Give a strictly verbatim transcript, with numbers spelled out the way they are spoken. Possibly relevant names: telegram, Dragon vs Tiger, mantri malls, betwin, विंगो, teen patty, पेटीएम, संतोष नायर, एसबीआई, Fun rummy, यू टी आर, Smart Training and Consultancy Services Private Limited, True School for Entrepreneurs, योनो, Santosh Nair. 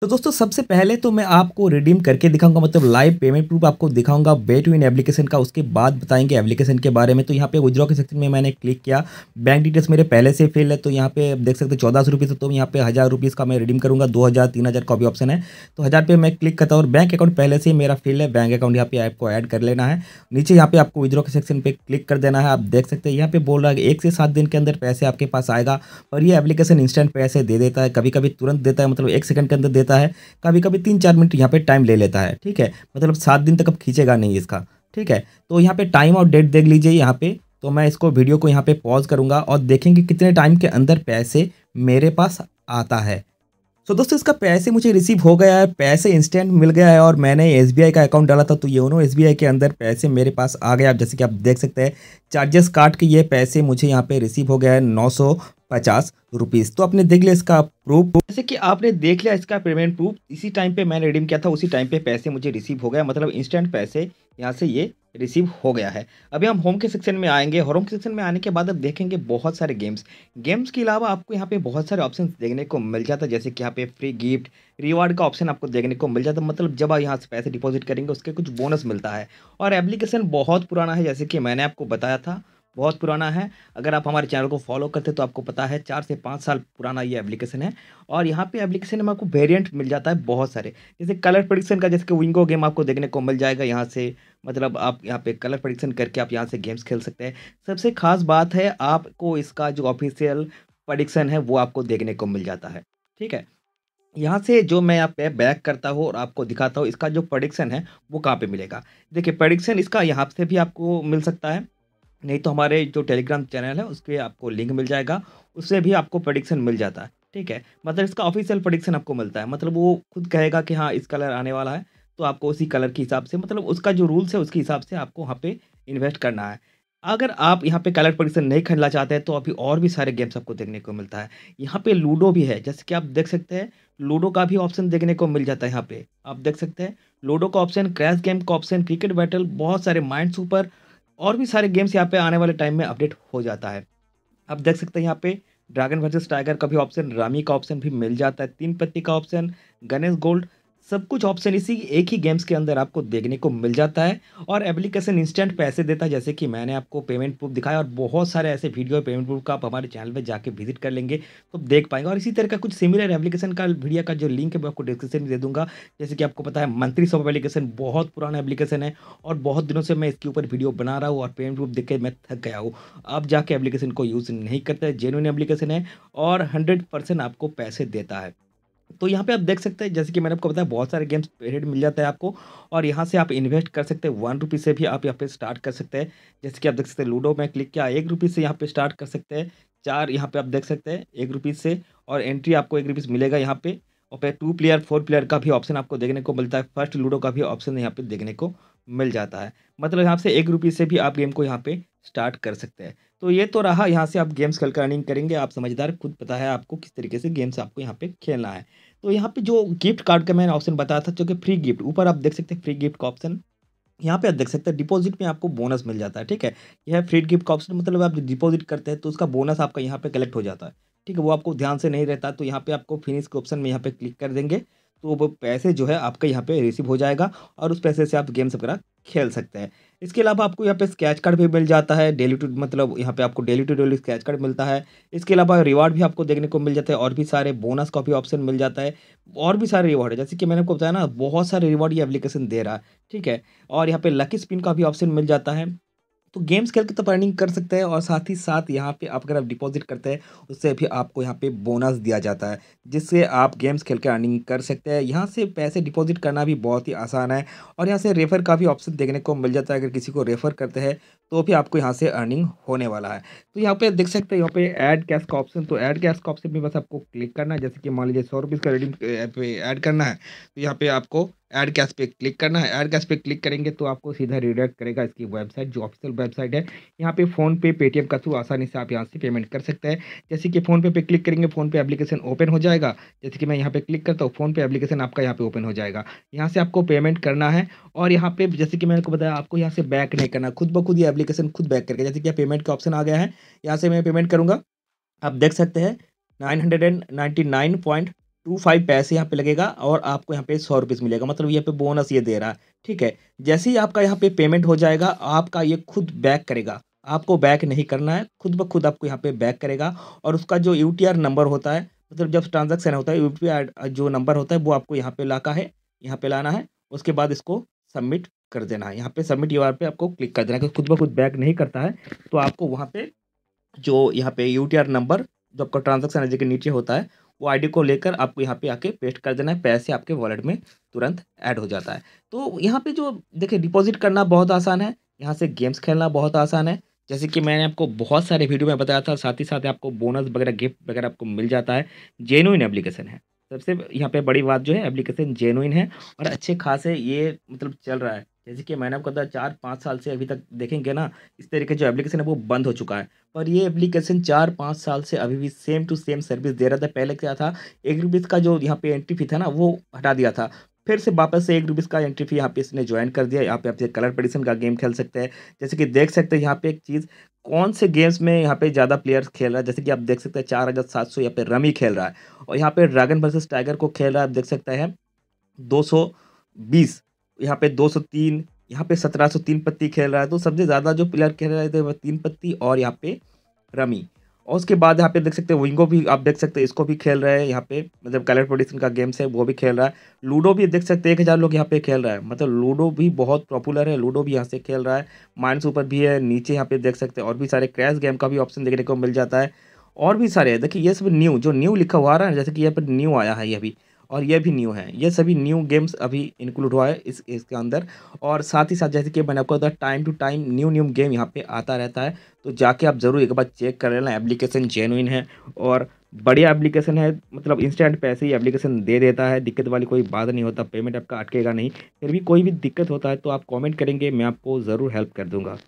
तो दोस्तों सबसे पहले तो मैं आपको रिडीम करके दिखाऊंगा, मतलब लाइव पेमेंट प्रूफ आपको दिखाऊंगा बेटविन एप्लीकेशन का। उसके बाद बताएंगे एप्लीकेशन के बारे में। तो यहाँ पे विड्रॉ के सेक्शन में मैंने क्लिक किया। बैंक डिटेल्स मेरे पहले से फेल है, तो यहाँ पे देख सकते हैं चौदह सौ रुपये। तो यहाँ पे हज़ार रुपीज़ का मैं रिडीम करूँगा, दो हज़ार तीन हज़ार का भी ऑप्शन है। तो हज़ार पे मैं क्लिक करता हूँ और बैंक अकाउंट पहले से मेरा फेल है। बैंक अकाउंट यहाँ पे आपको ऐड कर लेना है। नीचे यहाँ पे आपको विड्रॉ के सेक्शन पर क्लिक कर देना है। आप देख सकते हैं यहाँ पे बोल रहा है एक से सात दिन के अंदर पैसे आपके पास आएगा। और ये एप्लीकेशन इंस्टेंट पैसे दे देता है, कभी कभी तुरंत देता है, मतलब एक सेकंड के अंदर देता है, कभी कभी तीन चार मिनट यहाँ पे टाइम ले लेता है। ठीक है, मतलब सात दिन तक अब खींचेगा नहीं इसका। ठीक है, तो यहाँ पे टाइम और डेट देख लीजिए यहाँ पे। तो मैं इसको वीडियो को यहाँ पे पॉज करूँगा और देखेंगे कितने टाइम के अंदर पैसे मेरे पास आता है। तो दोस्तों इसका पैसे मुझे रिसीव हो गया है, पैसे इंस्टेंट मिल गया है। और मैंने एसबीआई का अकाउंट डाला था, तो योनो एसबीआई के अंदर पैसे मेरे पास आ गए। आप जैसे कि आप देख सकते हैं चार्जेस काट के ये पैसे मुझे यहाँ पे रिसीव हो गया है नौ सौ पचास रुपीज़। तो आपने देख लिया इसका प्रूफ। जैसे कि आपने देख लिया इसका पेमेंट प्रूफ, इसी टाइम पे मैंने रिडीम किया था, उसी टाइम पे पैसे मुझे रिसीव हो गया, मतलब इंस्टेंट पैसे यहाँ से ये रिसीव हो गया है। अभी हम होम के सेक्शन में आएंगे और होम के सेक्शन में आने के बाद आप देखेंगे बहुत सारे गेम्स गेम्स के अलावा आपको यहाँ पे बहुत सारे ऑप्शन देखने को मिल जाता है। जैसे कि यहाँ पे फ्री गिफ्ट रिवार्ड का ऑप्शन आपको देखने को मिल जाता है, मतलब जब आप यहाँ से पैसे डिपॉजिट करेंगे उसके कुछ बोनस मिलता है। और एप्लीकेशन बहुत पुराना है, जैसे कि मैंने आपको बताया था बहुत पुराना है। अगर आप हमारे चैनल को फॉलो करते तो आपको पता है चार से पाँच साल पुराना ये एप्लीकेशन है। और यहाँ पे एप्लीकेशन में आपको वेरिएंट मिल जाता है बहुत सारे, जैसे कलर प्रेडिक्शन का, जैसे कि विंगो गेम आपको देखने को मिल जाएगा। यहाँ से मतलब आप यहाँ पे कलर प्रेडिक्शन करके आप यहाँ से गेम्स खेल सकते हैं। सबसे खास बात है आपको इसका जो ऑफिशियल प्रेडिक्शन है वो आपको देखने को मिल जाता है। ठीक है, यहाँ से जो मैं यहाँ पे बैक करता हूँ और आपको दिखाता हूँ इसका जो प्रेडिक्शन है वो कहाँ पर मिलेगा। देखिए प्रेडिक्शन इसका यहाँ से भी आपको मिल सकता है, नहीं तो हमारे जो टेलीग्राम चैनल है उसके आपको लिंक मिल जाएगा, उससे भी आपको प्रेडिक्शन मिल जाता है। ठीक है, मतलब इसका ऑफिशियल प्रेडिक्शन आपको मिलता है, मतलब वो खुद कहेगा कि हाँ इस कलर आने वाला है, तो आपको उसी कलर के हिसाब से, मतलब उसका जो रूल्स है उसके हिसाब से आपको वहाँ पे इन्वेस्ट करना है। अगर आप यहाँ पे कलर प्रेडिक्शन नहीं खेलना चाहते हैं तो अभी और भी सारे गेम्स आपको देखने को मिलता है। यहाँ पे लूडो भी है, जैसे कि आप देख सकते हैं लूडो का भी ऑप्शन देखने को मिल जाता है। यहाँ पे आप देख सकते हैं लूडो का ऑप्शन, क्रैश गेम का ऑप्शन, क्रिकेट बैटल, बहुत सारे माइंड सुपर और भी सारे गेम्स यहाँ पे आने वाले टाइम में अपडेट हो जाता है। आप देख सकते हैं यहाँ पे ड्रैगन वर्सेस टाइगर का भी ऑप्शन, रामी का ऑप्शन भी मिल जाता है, तीन पत्ती का ऑप्शन, गणेश गोल्ड, सब कुछ ऑप्शन इसी एक ही गेम्स के अंदर आपको देखने को मिल जाता है। और एप्लीकेशन इंस्टेंट पैसे देता है, जैसे कि मैंने आपको पेमेंट प्रूफ दिखाया और बहुत सारे ऐसे वीडियो पेमेंट प्रूफ का आप हमारे चैनल पर जाके विजिट कर लेंगे तो देख पाएंगे। और इसी तरह का कुछ सिमिलर एप्लीकेशन का वीडियो का जो लिंक है मैं आपको डिस्क्रिप्शन में दे दूंगा। जैसे कि आपको पता है मंत्री सब एप्लीकेशन बहुत पुराना एप्लीकेशन है और बहुत दिनों से मैं इसके ऊपर वीडियो बना रहा हूँ और पेमेंट प्रूफ देख के मैं थक गया हूँ। आप जाके एप्लीकेशन को यूज़ नहीं करते, जेन्युइन एप्लीकेशन है और हंड्रेड परसेंट आपको पैसे देता है। तो यहाँ पे आप देख सकते हैं, जैसे कि मैंने आपको बताया बहुत सारे गेम्स पीरियड मिल जाता है आपको और यहाँ से आप इन्वेस्ट कर सकते हैं। वन रुपीज़ से भी आप यहाँ पे स्टार्ट कर सकते हैं, जैसे कि आप देख सकते हैं लूडो में क्लिक किया, एक रुपीज़ से यहाँ पे स्टार्ट कर सकते हैं, चार यहाँ पे आप देख सकते हैं एक रुपीज़ से, और एंट्री आपको एक रुपीज़ मिलेगा यहाँ पे। और फिर टू प्लेयर फोर प्लेयर का भी ऑप्शन आपको देखने को मिलता है, फर्स्ट लूडो का भी ऑप्शन यहाँ पर देखने को मिल जाता है, मतलब यहाँ से एक रुपीज़ से भी आप गेम को यहाँ पर स्टार्ट कर सकते हैं। तो ये तो रहा यहाँ से आप गेम्स खेल कर अर्निंग करेंगे। आप समझदार, खुद पता है आपको किस तरीके से गेम्स आपको यहाँ पे खेलना है। तो यहाँ पे जो गिफ्ट कार्ड का मैंने ऑप्शन बताया था, जो कि फ्री गिफ्ट, ऊपर आप देख सकते हैं फ्री गिफ्ट का ऑप्शन, यहाँ पे आप देख सकते हैं डिपॉजिट में आपको बोनस मिल जाता है। ठीक है, यह है फ्री गिफ्ट का ऑप्शन, मतलब आप डिपॉजिट करते हैं तो उसका बोनस आपका यहाँ पर कलेक्ट हो जाता है। ठीक है, वो आपको ध्यान से नहीं रहता, तो यहाँ पर आपको फिनिश के ऑप्शन में यहाँ पर क्लिक कर देंगे तो वो पैसे जो है आपका यहाँ पे रिसीव हो जाएगा और उस पैसे से आप गेम्स वगैरह खेल सकते हैं। इसके अलावा आपको यहाँ पे स्क्रैच कार्ड भी मिल जाता है डेली टू, मतलब यहाँ पे आपको daily to daily scratch card मिलता है। इसके अलावा रिवार्ड भी आपको देखने को मिल जाता है और भी सारे बोनस का भी ऑप्शन मिल जाता है और भी सारे रिवार्ड है, जैसे कि मैंने आपको बताया ना बहुत सारे रिवार्ड ये एप्लीकेशन दे रहा है। ठीक है, और यहाँ पर लकी स्पिन का भी ऑप्शन मिल जाता है। तो गेम्स खेल के तो अर्निंग कर सकते हैं और साथ ही साथ यहाँ पे आप अगर आप डिपॉजिट करते हैं उससे भी आपको यहाँ पे बोनस दिया जाता है, जिससे आप गेम्स खेल के अर्निंग कर सकते हैं। यहाँ से पैसे डिपॉजिट करना भी बहुत ही आसान है और यहाँ से रेफर का भी ऑप्शन देखने को मिल जाता है, अगर किसी को रेफ़र करते हैं तो भी आपको यहाँ से अर्निंग होने वाला है। तो यहाँ पर देख सकते हैं यहाँ पर ऐड कैश का ऑप्शन, तो ऐड कैश का ऑप्शन भी बस आपको क्लिक करना है। जैसे कि मान लीजिए सौ रुपीज़ का रिडीम पे ऐड करना है तो यहाँ पर आपको ऐड कैश पे क्लिक करना है। ऐड कैश पे क्लिक करेंगे तो आपको सीधा रिडायरेक्ट करेगा इसकी वेबसाइट, जो ऑफिशियल वेबसाइट है। यहाँ पे फोन पे पेटीएम का थ्रू आसानी से आप यहाँ से पेमेंट कर सकते हैं। जैसे कि फोन पे पे क्लिक करेंगे फोन पे एप्लीकेशन ओपन हो जाएगा, जैसे कि मैं यहाँ पे क्लिक करता हूँ फोन पे एप्लीकेशन आपका यहाँ पे ओपन हो जाएगा। यहाँ से आपको पेमेंट करना है और यहाँ पे जैसे कि मैंने आपको बताया आपको यहाँ से बैक नहीं करना, खुद ब खुद ये एप्लीकेशन खुद बैक करके, जैसे कि पेमेंट का ऑप्शन आ गया है, यहाँ से मैं पेमेंट करूँगा। आप देख सकते हैं nine hundred and ninety nine point two five पैसे यहाँ पे लगेगा और आपको यहाँ पे सौ रुपीज़ मिलेगा, मतलब यहाँ पे बोनस ये दे रहा है। ठीक है, जैसे ही आपका यहाँ पे पेमेंट हो जाएगा आपका ये खुद बैक करेगा, आपको बैक नहीं करना है, खुद ब खुद आपको यहाँ पे बैक करेगा। और उसका जो यू टी आर नंबर होता है, मतलब जब ट्रांजेक्शन होता है यू टी आर जो नंबर होता है वो आपको यहाँ पे लाका है, यहाँ पे लाना है। उसके बाद इसको सबमिट कर देना है, यहाँ पे सबमिट यू आर पे आपको क्लिक कर देना है। खुद ब खुद बैक नहीं करता है तो आपको वहाँ पे जो यहाँ पे यू टी आर नंबर जो आपका ट्रांजेक्शन आई डी के नीचे होता है वो आईडी को लेकर आपको यहाँ पे आके पेस्ट कर देना है, पैसे आपके वॉलेट में तुरंत ऐड हो जाता है। तो यहाँ पे जो देखिए डिपॉजिट करना बहुत आसान है, यहाँ से गेम्स खेलना बहुत आसान है, जैसे कि मैंने आपको बहुत सारे वीडियो में बताया था। साथ ही साथ आपको बोनस वगैरह गिफ्ट वगैरह आपको मिल जाता है। जेन्युइन एप्लीकेशन है, सबसे यहाँ पे बड़ी बात जो है एप्लीकेशन जेन्युइन है और अच्छे खासे ये मतलब चल रहा है। जैसे कि मैंने आपको बताया चार पाँच साल से अभी तक देखेंगे ना इस तरीके जो एप्लीकेशन है वो बंद हो चुका है, पर ये एप्लीकेशन चार पाँच साल से अभी भी सेम टू सेम सर्विस दे रहा था। पहले क्या था, एक रुपीज़ का जो यहाँ पे एंट्री फी था ना वो हटा दिया था, फिर से वापस से एक रुपीज़ का एंट्री फी यहाँ पे इसने ज्वाइन कर दिया। यहाँ पे आप कलर पटिशन का गेम खेल सकते हैं, जैसे कि देख सकते हैं यहाँ पे एक चीज़ कौन से गेम्स में यहाँ पे ज़्यादा प्लेयर्स खेल रहा है। जैसे कि आप देख सकते हैं चार हज़ार सात सौ यहाँ पे रमी खेल रहा है और यहाँ पे ड्रैगन वर्सेस टाइगर को खेल रहा है, आप देख सकते हैं दो सौ बीस यहाँ पे दो सौ तीन यहाँ पे सत्रह सौ तीन पत्ती खेल रहा है। तो सबसे ज़्यादा जो प्लेयर खेल रहे थे वह तीन पत्ती और यहाँ पे रमी। और उसके बाद यहाँ पे देख सकते हैं विंगो भी आप देख सकते हैं इसको भी खेल रहे हैं यहाँ पे, मतलब कलर प्रोडिक्शन का गेम्स है वो भी खेल रहा है। लूडो भी देख सकते हैं एक हज़ार लोग यहाँ पे खेल रहा है, मतलब लूडो भी बहुत पॉपुलर है, लूडो भी यहाँ से खेल रहा है। माइंड ऊपर भी है, नीचे यहाँ पे देख सकते हैं और भी सारे क्रैश गेम का भी ऑप्शन देखने को मिल जाता है और भी सारे। देखिए ये सब न्यू जो न्यू लिखा हुआ आ रहा है, जैसे कि यहाँ पर न्यू आया है ये अभी और ये भी न्यू है, ये सभी न्यू गेम्स अभी इंक्लूड हुआ है इस इसके अंदर। और साथ ही साथ जैसे कि मैंने आपको बताया time to time new new game यहाँ पे आता रहता है, तो जाके आप ज़रूर एक बार चेक कर लेना। एप्लीकेशन जेन्युइन है और बढ़िया एप्लीकेशन है, मतलब इंस्टेंट पैसे ही एप्लीकेशन दे देता है, दिक्कत वाली कोई बात नहीं होता, पेमेंट आपका अटकेगा नहीं। फिर भी कोई भी दिक्कत होता है तो आप कॉमेंट करेंगे, मैं आपको ज़रूर हेल्प कर दूँगा।